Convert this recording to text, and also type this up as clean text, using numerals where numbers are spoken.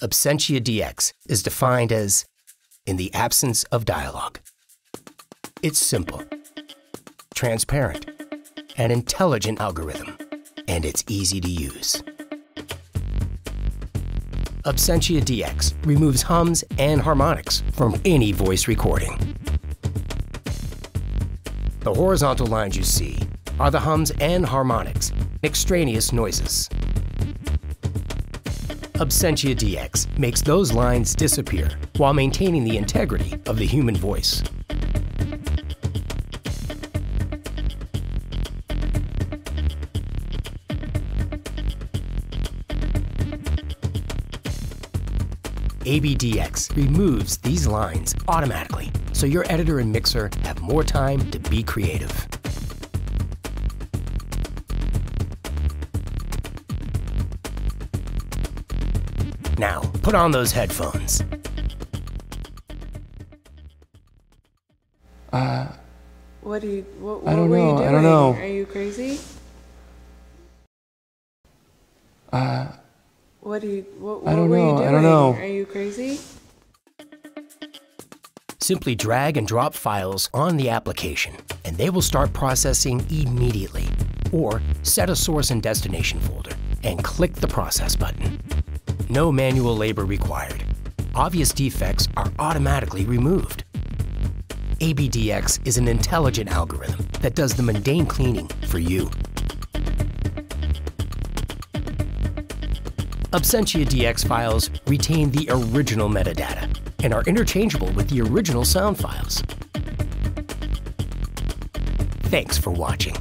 Absentia DX is defined as in the absence of dialogue. It's simple, transparent, an intelligent algorithm, and it's easy to use. Absentia DX removes hums and harmonics from any voice recording. The horizontal lines you see are the hums and harmonics, extraneous noises. Absentia DX makes those lines disappear while maintaining the integrity of the human voice. ABDX removes these lines automatically, so your editor and mixer have more time to be creative. Now, put on those headphones. What were you doing? I don't know. Are you crazy? What were you doing? I don't know. Are you crazy? Simply drag and drop files on the application, and they will start processing immediately. Or set a source and destination folder and click the process button. No manual labor required. Obvious defects are automatically removed. ABDX is an intelligent algorithm that does the mundane cleaning for you. Absentia DX files retain the original metadata and are interchangeable with the original sound files. Thanks for watching.